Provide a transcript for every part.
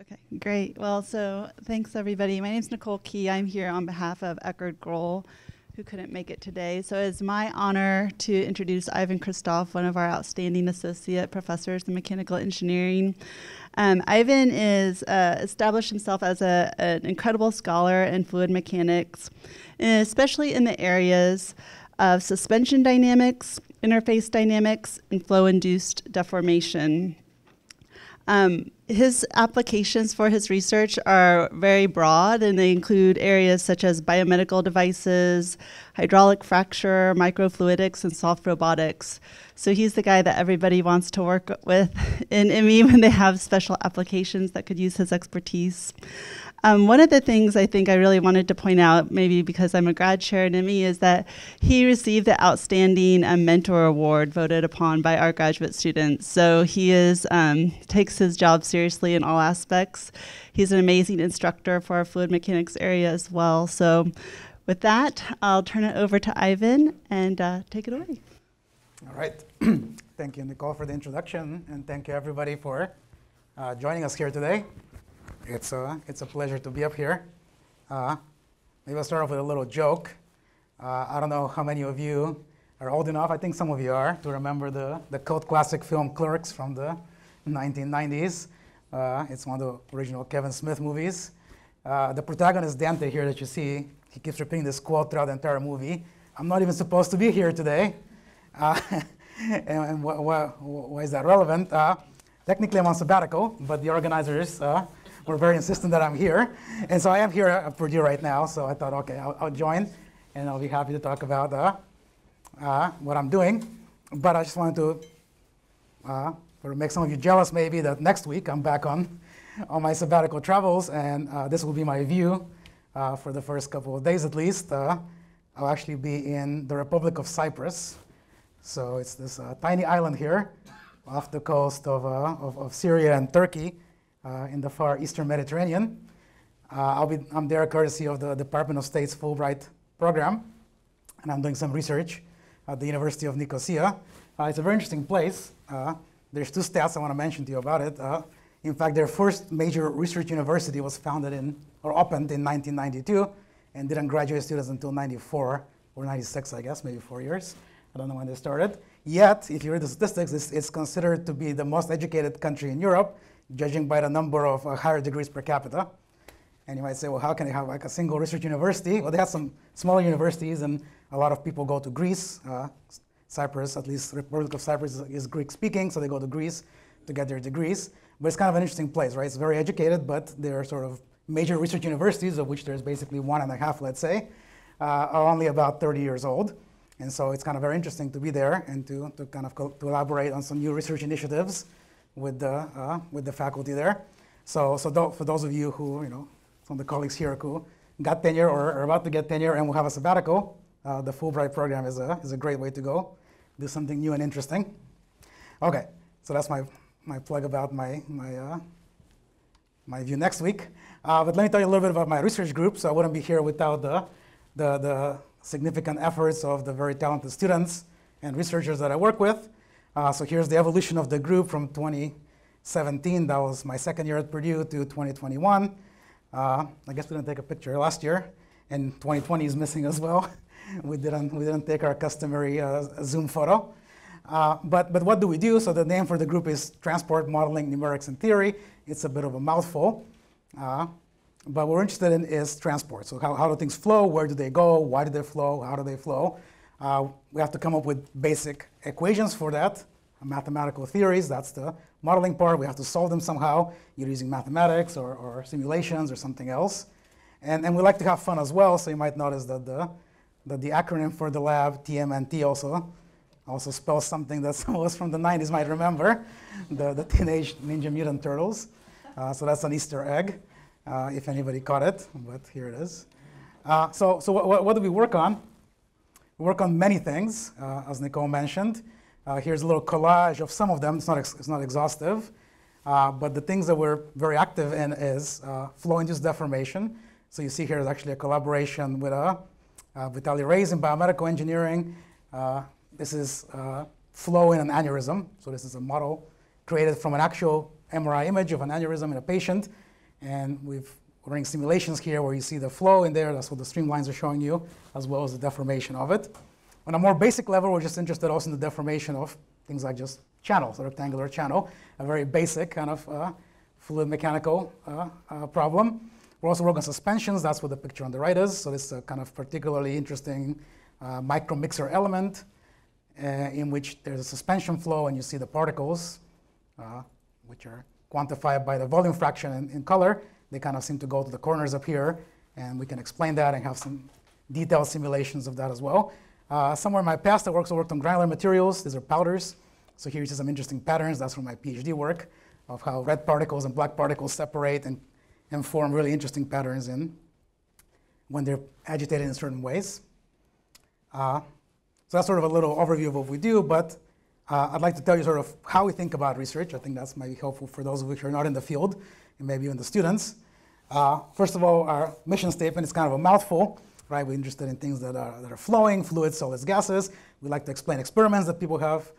Okay, great. Well, so thanks everybody. My name's Nicole Key. I'm here on behalf of Eckard Groll, who couldn't make it today. So it's my honor to introduce Ivan Christov, one of our outstanding associate professors in mechanical engineering. Ivan is established himself as an incredible scholar in fluid mechanics, especially in the areas of suspension dynamics, interface dynamics, and flow-induced deformation. His applications for his research are very broad, and they include areas such as biomedical devices, hydraulic fracture, microfluidics, and soft robotics. So he's the guy that everybody wants to work with in ME when they have special applications that could use his expertise. One of the things I think I really wanted to point out, maybe because I'm a grad chair in ME, is that he received the Outstanding Mentor Award voted upon by our graduate students. So he is takes his job seriously in all aspects. He's an amazing instructor for our fluid mechanics area as well. So with that, I'll turn it over to Ivan and take it away. All right. Thank you, Nicole, for the introduction, and thank you, everybody, for joining us here today. It's a pleasure to be up here. Maybe I'll start off with a little joke. I don't know how many of you are old enough, I think some of you are, to remember the cult classic film Clerks from the 1990s. It's one of the original Kevin Smith movies. The protagonist, Dante, here that you see, he keeps repeating this quote throughout the entire movie: "I'm not even supposed to be here today." And why is that relevant? Technically, I'm on sabbatical, but the organizers were very insistent that I'm here. And so I am here at Purdue right now, so I thought, okay, I'll join, and I'll be happy to talk about what I'm doing. But I just wanted to make some of you jealous, maybe, that next week I'm back on my sabbatical travels, and this will be my view for the first couple of days at least. I'll actually be in the Republic of Cyprus. So it's this tiny island here off the coast of Syria and Turkey, in the far eastern Mediterranean. I'm there courtesy of the Department of State's Fulbright Program, and I'm doing some research at the University of Nicosia. It's a very interesting place. There's two stats I want to mention to you about it. In fact, their first major research university was founded in, or opened in 1992, and didn't graduate students until 94 or 96, I guess, maybe 4 years. I don't know when they started. Yet, if you read the statistics, it's considered to be the most educated country in Europe, judging by the number of higher degrees per capita. And you might say, well, how can you have like a single research university? Well, they have some smaller universities, and a lot of people go to Greece. Cyprus, at least Republic of Cyprus, is Greek-speaking, so they go to Greece to get their degrees. But it's kind of an interesting place, right? It's very educated, but there are sort of major research universities, of which there's basically 1.5, let's say, are only about 30 years old. And so it's kind of very interesting to be there and to kind of collaborate on some new research initiatives with the faculty there. For those of you who, some of the colleagues here who got tenure or are about to get tenure and will have a sabbatical, the Fulbright program is a great way to go, do something new and interesting. Okay, so that's my plug about my view next week. But let me tell you a little bit about my research group. So I wouldn't be here without the significant efforts of the very talented students and researchers that I work with. So here's the evolution of the group from 2017, that was my second year at Purdue, to 2021. I guess we didn't take a picture last year, and 2020 is missing as well. We didn't take our customary Zoom photo. But what do we do? So the name for the group is Transport Modeling Numerics and Theory. It's a bit of a mouthful. But what we're interested in is transport. So how do things flow? Where do they go? Why do they flow? How do they flow? We have to come up with basic equations for that, mathematical theories. That's the modeling part. We have to solve them somehow, either using mathematics or simulations or something else. And we like to have fun as well, so you might notice that the acronym for the lab, TMNT, also spells something that some of us from the 90s might remember, the Teenage Ninja Mutant Turtles. So that's an Easter egg, if anybody caught it, but here it is. So what do we work on? We work on many things, as Nicole mentioned. Here's a little collage of some of them. It's not exhaustive. But the things that we're very active in is flow-induced deformation. So you see here is actually a collaboration with Vitaly Reyes in biomedical engineering. This is flow in an aneurysm. So this is a model created from an actual MRI image of an aneurysm in a patient, and we've running simulations here where you see the flow in there. That's what the streamlines are showing you, as well as the deformation of it. On a more basic level, we're just interested also in the deformation of things like just channels, the rectangular channel, a very basic kind of fluid mechanical problem. We're also working on suspensions. That's what the picture on the right is. So this is a kind of particularly interesting micromixer element in which there's a suspension flow, and you see the particles, which are quantified by the volume fraction in color. They kind of seem to go to the corners up here, and we can explain that and have some detailed simulations of that as well. Somewhere in my past, I also worked on granular materials. These are powders. So here you see some interesting patterns. That's from my PhD work, of how red particles and black particles separate and form really interesting patterns in when they're agitated in certain ways. So that's sort of a little overview of what we do, but I'd like to tell you sort of how we think about research. I think that's maybe helpful for those of you who are not in the field, and maybe even the students. First of all, our mission statement is kind of a mouthful, right? We're interested in things that are flowing, fluids, solids, gases. We like to explain experiments that people have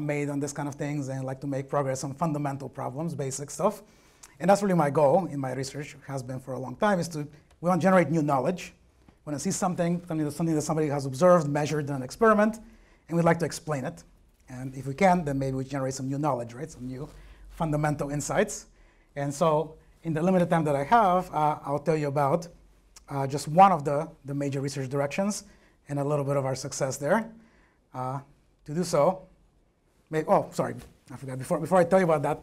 made on this kind of things, and like to make progress on fundamental problems, basic stuff. And that's really my goal in my research, has been for a long time, is to, we want to generate new knowledge. We want to see something that somebody has observed, measured in an experiment, and we'd like to explain it. And if we can, then maybe we generate some new knowledge, right? Some new fundamental insights. And so in the limited time that I have, I'll tell you about just one of the major research directions and a little bit of our success there. To do so, before I tell you about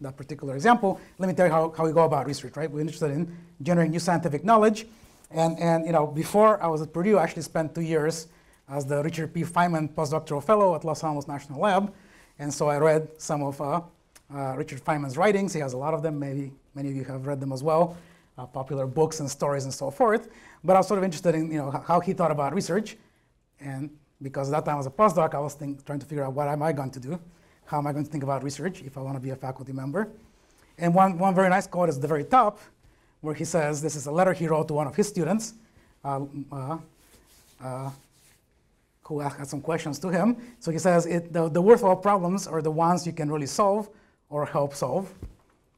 that particular example, let me tell you how we go about research, right? We're interested in generating new scientific knowledge. And you know, before I was at Purdue, I actually spent 2 years as the Richard P. Feynman postdoctoral fellow at Los Alamos National Lab. And so I read some of Richard Feynman's writings. He has a lot of them. Maybe many of you have read them as well, popular books and stories and so forth. But I was sort of interested in how he thought about research. And because at that time I was a postdoc, I was trying to figure out what am I going to do? How am I going to think about research if I want to be a faculty member? And one very nice quote is at the very top, where he says, this is a letter he wrote to one of his students who had some questions to him. So he says, the worthwhile problems are the ones you can really solve or help solve.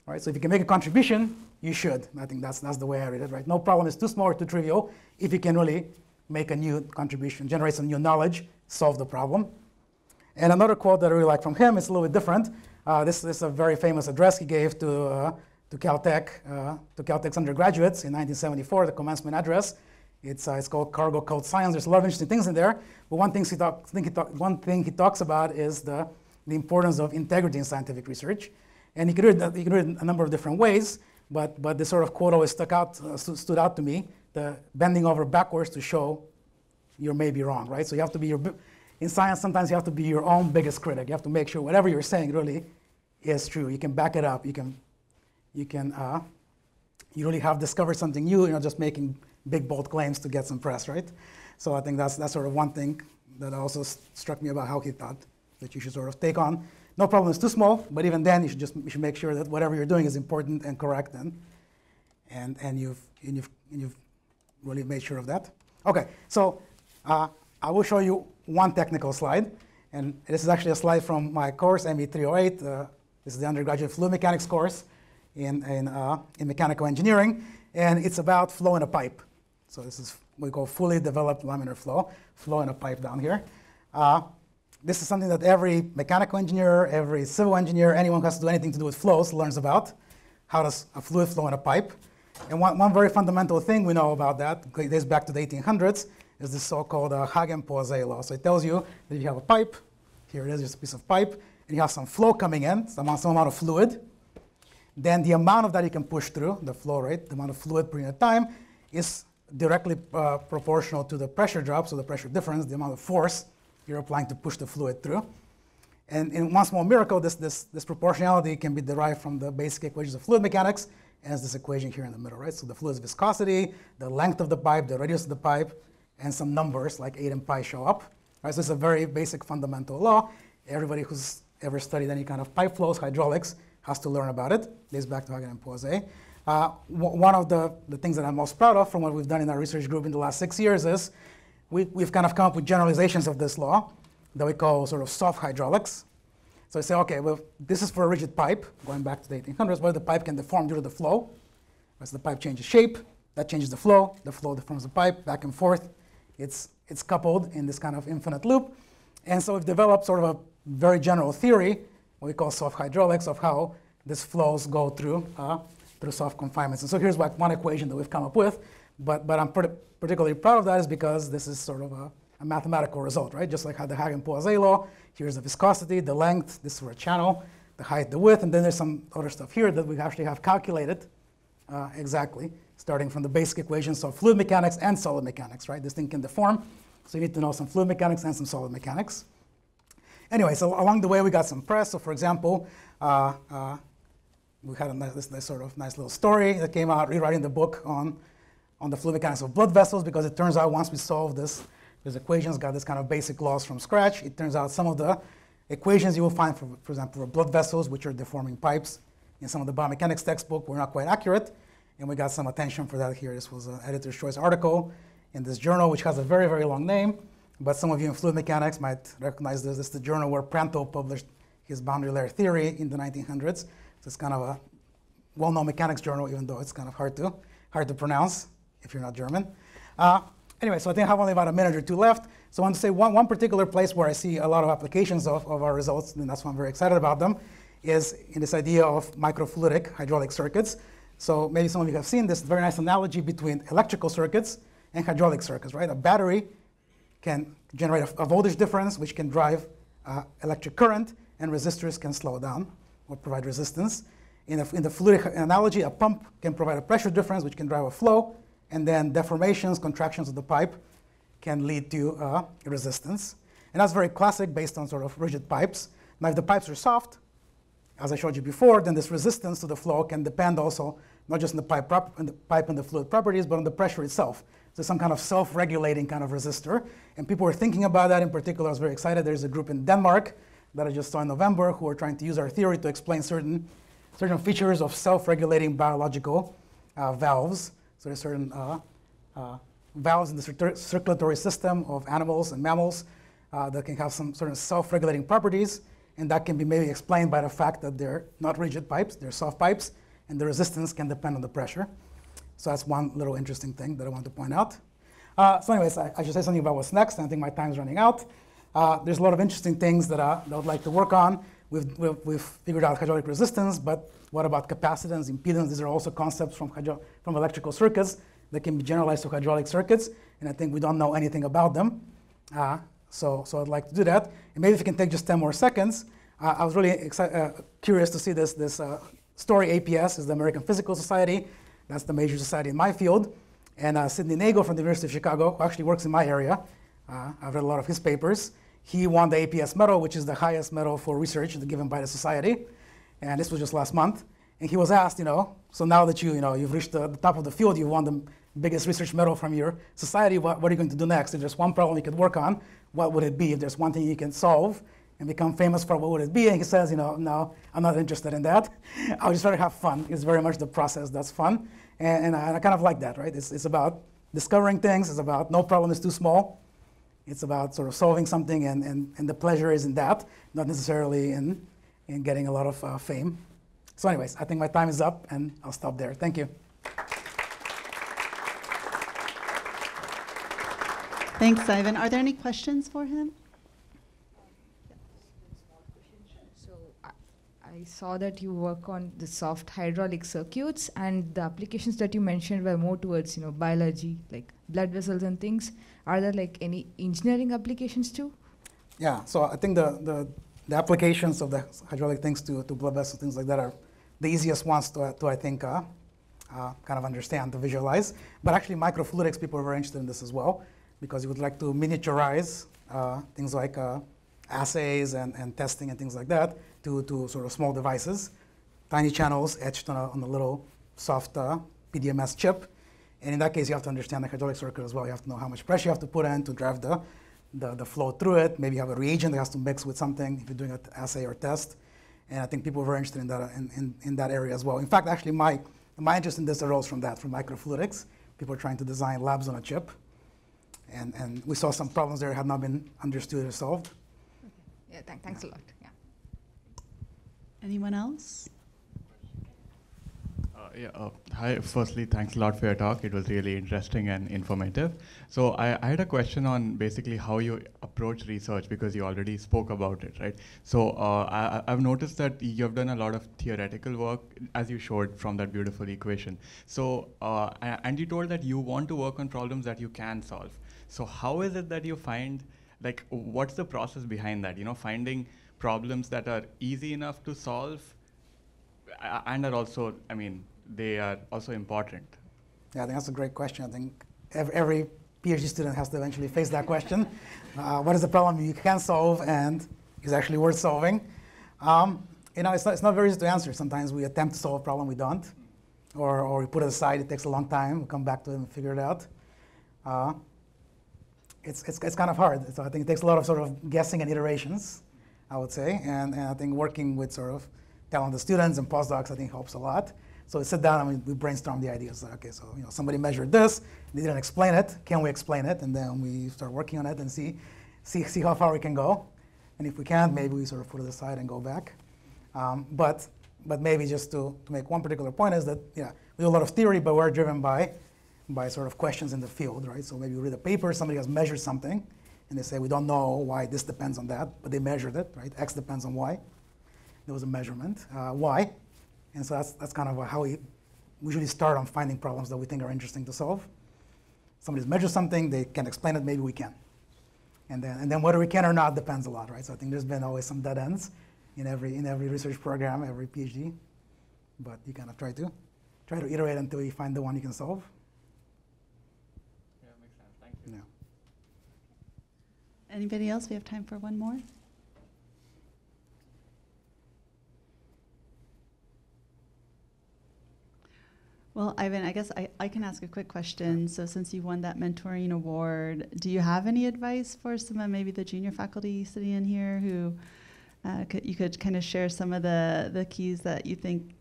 All right, so if you can make a contribution, you should. And I think that's the way I read it, right? No problem is too small or too trivial if you can really make a new contribution, generate some new knowledge, solve the problem. And another quote that I really like from him is a little bit different. This is a very famous address he gave to Caltech's undergraduates in 1974, the commencement address. It's called Cargo Cult Science. There's a lot of interesting things in there, but one thing he talks about is the importance of integrity in scientific research. And you can read it a number of different ways, but this sort of quote always stood out to me, the bending over backwards to show you may be wrong, right? So you have to be in science, sometimes you have to be your own biggest critic. You have to make sure whatever you're saying really is true. You can back it up. You really have discovered something new. You're not just making big, bold claims to get some press, right? So I think that's sort of one thing that also struck me about how he thought that you should sort of take on. No problem is too small, but even then you should make sure that whatever you're doing is important and correct, and you've really made sure of that. Okay, so I will show you one technical slide, and this is actually a slide from my course ME308. This is the undergraduate fluid mechanics course in mechanical engineering, and it's about flow in a pipe. So this is what we call fully developed laminar flow in a pipe down here. This is something that every mechanical engineer, every civil engineer, anyone who has to do anything to do with flows learns about. How does a fluid flow in a pipe? And one very fundamental thing we know about that, dates back to the 1800s, is this so-called Hagen-Poiseuille law. So it tells you that if you have a pipe, here it is, just a piece of pipe, and you have some flow coming in, some amount of fluid, then the amount of that you can push through, the flow rate, the amount of fluid per unit time, is directly proportional to the pressure drop, so the pressure difference, the amount of force you're applying to push the fluid through. And in one small miracle, this proportionality can be derived from the basic equations of fluid mechanics, as this equation here in the middle, right? So the fluid's viscosity, the length of the pipe, the radius of the pipe, and some numbers like 8 and pi show up. Right? So it's a very basic fundamental law. Everybody who's ever studied any kind of pipe flows, hydraulics, has to learn about it. This back to Hagen and Poiseuille. One of the things that I'm most proud of from what we've done in our research group in the last 6 years is we've kind of come up with generalizations of this law that we call sort of soft hydraulics. So I say, okay, well, this is for a rigid pipe, going back to the 1800s, where the pipe can deform due to the flow. As the pipe changes shape, that changes the flow deforms the pipe, back and forth. It's coupled in this kind of infinite loop. And so we've developed sort of a very general theory, what we call soft hydraulics, of how these flows go through through soft confinements. And so here's like one equation that we've come up with. But I'm particularly proud of that is because this is sort of a mathematical result, right? Just like how the Hagen-Poiseuille law, here's the viscosity, the length, this is for a channel, the height, the width, and then there's some other stuff here that we actually have calculated exactly, starting from the basic equations of fluid mechanics and solid mechanics, right? This thing can deform, so you need to know some fluid mechanics and some solid mechanics. Anyway, so along the way we got some press. So for example, we had a nice sort of nice little story that came out rewriting the book on the fluid mechanics of blood vessels, because it turns out once we solve these equations, got this kind of basic laws from scratch, it turns out some of the equations you will find, for example, for blood vessels, which are deforming pipes, in some of the biomechanics textbook were not quite accurate, and we got some attention for that here. This was an editor's choice article in this journal, which has a very, very long name, but some of you in fluid mechanics might recognize this. This is the journal where Prandtl published his boundary layer theory in the 1900s. So it's kind of a well-known mechanics journal, even though it's kind of hard to pronounce if you're not German. Anyway, so I think I have only about a minute or two left. So I want to say one particular place where I see a lot of applications of our results, and that's why I'm very excited about them, is in this idea of microfluidic hydraulic circuits. So maybe some of you have seen this very nice analogy between electrical circuits and hydraulic circuits, right? A battery can generate a voltage difference, which can drive electric current, and resistors can slow down or provide resistance. In the fluidic analogy, a pump can provide a pressure difference, which can drive a flow, and then deformations, contractions of the pipe can lead to resistance. And that's very classic based on sort of rigid pipes. Now if the pipes are soft, as I showed you before, then this resistance to the flow can depend also not just on the pipe and the fluid properties, but on the pressure itself. So some kind of self-regulating kind of resistor. And people were thinking about that in particular. I was very excited. There's a group in Denmark that I just saw in November who are trying to use our theory to explain certain features of self-regulating biological valves. So there's certain valves in the circulatory system of animals and mammals that can have some certain self-regulating properties, and that can be maybe explained by the fact that they're not rigid pipes, they're soft pipes, and the resistance can depend on the pressure. So that's one little interesting thing that I want to point out. So anyways, I should say something about what's next, and I think my time's running out. There's a lot of interesting things that I would like to work on. We've figured out hydraulic resistance, but what about capacitance, impedance? These are also concepts from electrical circuits that can be generalized to hydraulic circuits, and I think we don't know anything about them. So I'd like to do that. And maybe if you can take just 10 more seconds, I was really curious to see this story. APS is the American Physical Society. That's the major society in my field. And Sidney Nagel from the University of Chicago, who actually works in my area, I've read a lot of his papers. He won the APS medal, which is the highest medal for research given by the society. And this was just last month. And he was asked, so now that you've reached the top of the field, you won the biggest research medal from your society, what are you going to do next? If there's one problem you could work on, what would it be? If there's one thing you can solve and become famous for, what would it be? And he says, no, I'm not interested in that. I'll just try to have fun. It's very much the process that's fun. And I kind of like that, right? It's about discovering things. It's about no problem is too small. It's about sort of solving something, and the pleasure is in that, not necessarily in getting a lot of fame. So anyways, I think my time is up, and I'll stop there. Thank you. Thanks, Ivan. Are there any questions for him? So I saw that you work on the soft hydraulic circuits, and the applications that you mentioned were more towards biology, like blood vessels and things. Are there like any engineering applications too? Yeah, so I think the applications of the hydraulic things to blood vessels, things like that, are the easiest ones to I think, kind of understand, to visualize. But actually microfluidics, people are very interested in this as well, because you would like to miniaturize things like assays and testing and things like that to sort of small devices, tiny channels etched on a little soft PDMS chip. And in that case, you have to understand the hydraulic circuit as well. You have to know how much pressure you have to put in to drive the flow through it. Maybe you have a reagent that has to mix with something if you're doing an assay or test. And I think people are very interested in that, in that area as well. In fact, actually, my interest in this arose from that, from microfluidics. People are trying to design labs on a chip. And we saw some problems there that had not been understood or solved. Okay. Yeah, thanks a lot. Yeah. Anyone else? Hi, firstly, thanks a lot for your talk. It was really interesting and informative. So I had a question on basically how you approach research, because you already spoke about it, right? So I've noticed that you've done a lot of theoretical work, as you showed from that beautiful equation. So, and you told that you want to work on problems that you can solve. So how is it that you find, like, what's the process behind that? You know, finding problems that are easy enough to solve and are also, I mean, they are also important. Yeah, I think that's a great question. I think every PhD student has to eventually face that question. What is the problem you can solve and is actually worth solving? You know, it's not very easy to answer. Sometimes we attempt to solve a problem, we don't. Or we put it aside, it takes a long time, we come back to it and figure it out. It's kind of hard. So I think it takes a lot of sort of guessing and iterations, I would say. And I think working with sort of talented students and postdocs, I think, helps a lot. So we sit down and we brainstorm the ideas. Like, okay, so you know, somebody measured this, they didn't explain it. Can we explain it? And then we start working on it and see how far we can go. And if we can't, maybe we sort of put it aside and go back. But maybe just to make one particular point is that, yeah, we do a lot of theory, but we're driven by sort of questions in the field, right? So maybe you read a paper, somebody has measured something, and they say, we don't know why this depends on that, but they measured it, right? X depends on Y. There was a measurement. Why? And so that's kind of how we usually start on finding problems that we think are interesting to solve. Somebody's measured something, they can't explain it, maybe we can. And then whether we can or not depends a lot, right? So I think there's been always some dead ends in every research program, every PhD. But you kind of try to iterate until you find the one you can solve. Yeah, makes sense. Thank you. Yeah. Anybody else? We have time for one more. Well, Ivan, I guess I can ask a quick question. So since you won that mentoring award, do you have any advice for some of maybe the junior faculty sitting in here who you could kind of share some of the keys that you think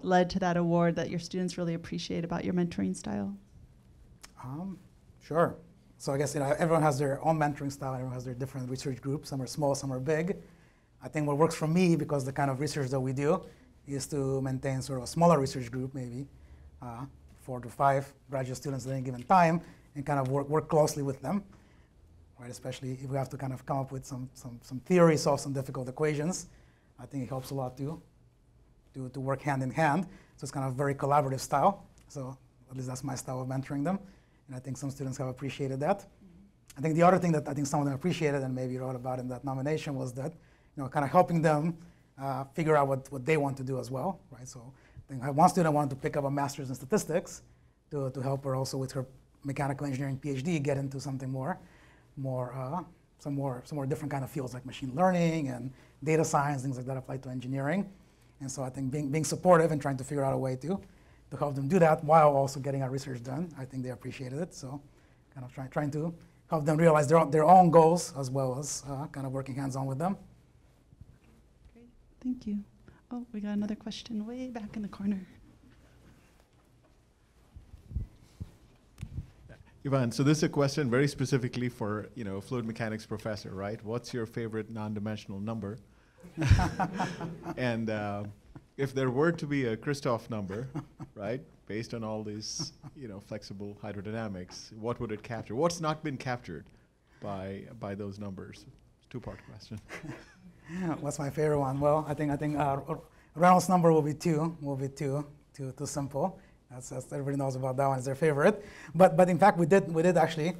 led to that award that your students really appreciate about your mentoring style? Sure. So I guess, you know, everyone has their own mentoring style. Everyone has their different research groups. Some are small, some are big. I think what works for me, because the kind of research that we do, is to maintain sort of a smaller research group, maybe 4 to 5 graduate students at any given time, and kind of work closely with them, right? Especially if we have to kind of come up with some theory, solve some difficult equations. I think it helps a lot to work hand in hand. So it's kind of very collaborative style. So at least that's my style of mentoring them. And I think some students have appreciated that. I think the other thing that I think some of them appreciated and maybe wrote about in that nomination was that, you know, kind of helping them figure out what they want to do as well, right? So I had one student wanted to pick up a master's in statistics to help her also with her mechanical engineering PhD get into something some more different kind of fields like machine learning and data science, things like that applied to engineering. And so I think being supportive and trying to figure out a way to help them do that while also getting our research done, I think they appreciated it. So kind of trying to help them realize their own goals as well as kind of working hands-on with them. Great, thank you. Oh, we got another question way back in the corner. Ivan, so this is a question very specifically for, you know, a fluid mechanics professor, right? What's your favorite non-dimensional number? And if there were to be a Christov number, right, based on all these, you know, flexible hydrodynamics, what would it capture? What's not been captured by those numbers? Two-part question. What's my favorite one? Well, I think Reynolds number will be 2. Will be too simple. That's everybody knows about that one. It's their favorite. But in fact, we did actually.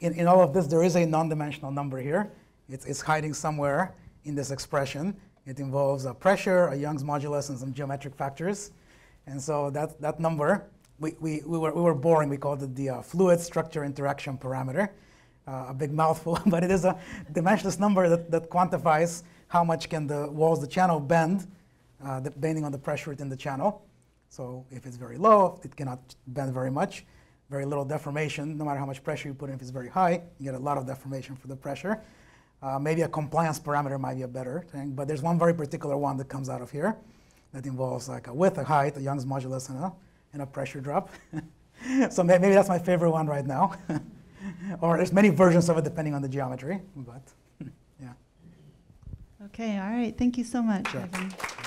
In all of this, there is a non-dimensional number here. It's hiding somewhere in this expression. It involves a pressure, a Young's modulus, and some geometric factors. And so that number we were boring. We called it the fluid structure interaction parameter. A big mouthful, but it is a dimensionless number that quantifies how much can the walls of the channel bend depending on the pressure within the channel. So if it's very low, it cannot bend very much. Very little deformation, no matter how much pressure you put in. If it's very high, you get a lot of deformation for the pressure. Maybe a compliance parameter might be a better thing, but there's one very particular one that comes out of here that involves like a width, a height, a Young's modulus, and a pressure drop. So maybe that's my favorite one right now. Or there's many versions of it depending on the geometry, but yeah. Okay, all right, thank you so much. Sure. Evan.